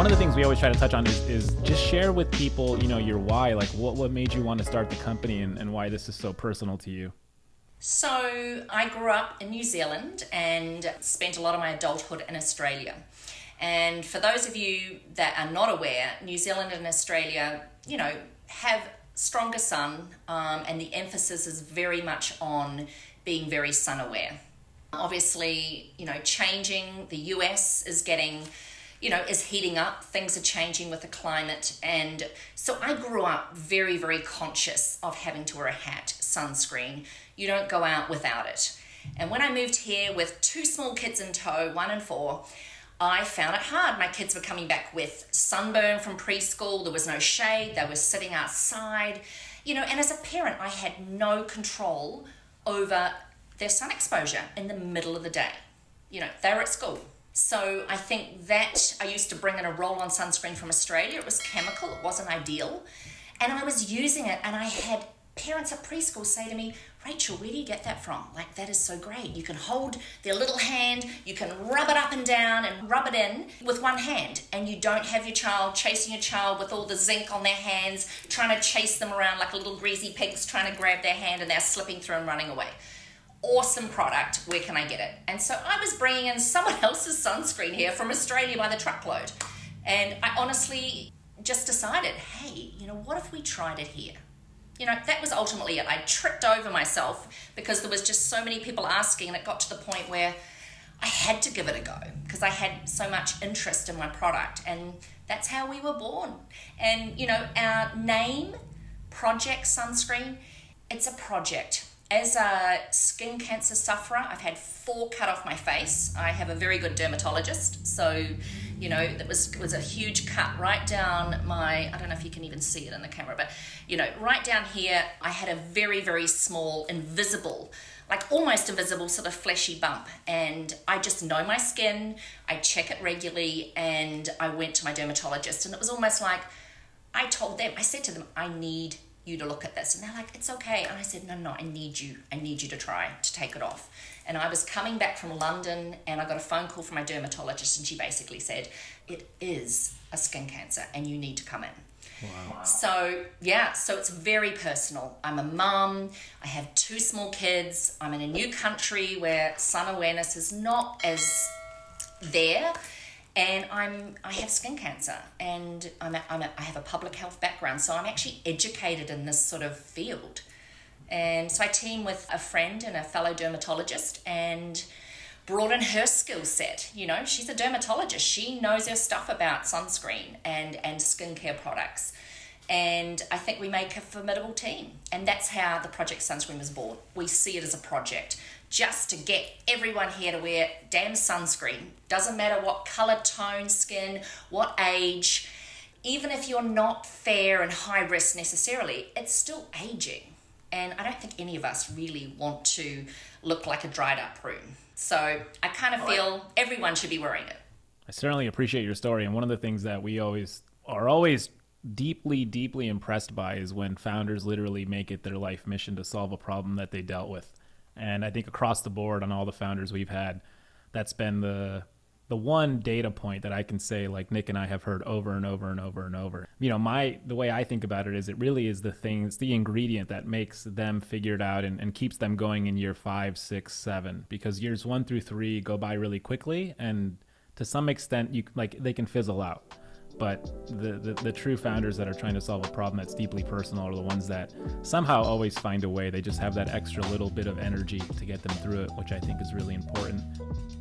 One of the things we always try to touch on is just share with people, you know, your why, like what made you want to start the company and why this is so personal to you. So I grew up in New Zealand and spent a lot of my adulthood in Australia. And for those of you that are not aware, New Zealand and Australia, you know, have stronger sun, and the emphasis is very much on being very sun aware. Obviously, you know, changing, the US is getting, you know, is heating up, things are changing with the climate. And so I grew up very, very conscious of having to wear a hat, sunscreen. You don't go out without it. And when I moved here with two small kids in tow, 1 and 4, I found it hard. My kids were coming back with sunburn from preschool. There was no shade. They were sitting outside, you know, and as a parent, I had no control over their sun exposure in the middle of the day. You know, they were at school. So I think that I used to bring in a roll-on sunscreen from Australia. It was chemical, it wasn't ideal. And I was using it, and I had parents at preschool say to me, "Rachel, where do you get that from? Like, that is so great. You can hold their little hand, you can rub it up and down and rub it in with one hand, and you don't have your child chasing your child with all the zinc on their hands, trying to chase them around like little greasy pigs, trying to grab their hand and they're slipping through and running away. Awesome product, where can I get it?" And so I was bringing in someone else's sunscreen here from Australia by the truckload. And I honestly just decided, hey, you know, what if we tried it here? You know, that was ultimately it. I tripped over myself because there was just so many people asking, and it got to the point where I had to give it a go because I had so much interest in my product, and that's how we were born. And, you know, our name, Project Sunscreen, it's a project. As a skin cancer sufferer, I've had 4 cut off my face. I have a very good dermatologist, so, you know, that was a huge cut right down my, I don't know if you can even see it in the camera, but, you know, right down here, I had a very, very small, invisible, like almost invisible sort of fleshy bump. And I just know my skin, I check it regularly, and I went to my dermatologist, and it was almost like I told them, I said to them, I need you to look at this. And they're like, it's okay. And I said, no, I need you to try to take it off. And I was coming back from London, and I got a phone call from my dermatologist, and she basically said, it is a skin cancer and you need to come in. Wow. So yeah, so it's very personal. I'm a mum, I have 2 small kids, I'm in a new country where sun awareness is not as there. And I have skin cancer, and I have a public health background, so I'm actually educated in this sort of field. And so I teamed with a friend and a fellow dermatologist and brought in her skill set. You know, she's a dermatologist. She knows her stuff about sunscreen and skincare products. And I think we make a formidable team. And that's how the Project Sunscreen was born. We see it as a project, just to get everyone here to wear damn sunscreen. Doesn't matter what color, tone, skin, what age, even if you're not fair and high risk necessarily, it's still aging. And I don't think any of us really want to look like a dried up prune. So I kind of feel everyone should be wearing it. I certainly appreciate your story. And one of the things that we are always deeply, deeply impressed by is when founders literally make it their life mission to solve a problem that they dealt with. And I think across the board on all the founders we've had, that's been the one data point that I can say, like, Nick and I have heard over and over and over and over. You know, the way I think about it is, it really is the thing, it's the ingredient that makes them figure it out and keeps them going in year 5, 6, 7, because years 1 through 3 go by really quickly. And to some extent, they can fizzle out. But the true founders that are trying to solve a problem that's deeply personal are the ones that somehow always find a way. They just have that extra little bit of energy to get them through it, which I think is really important.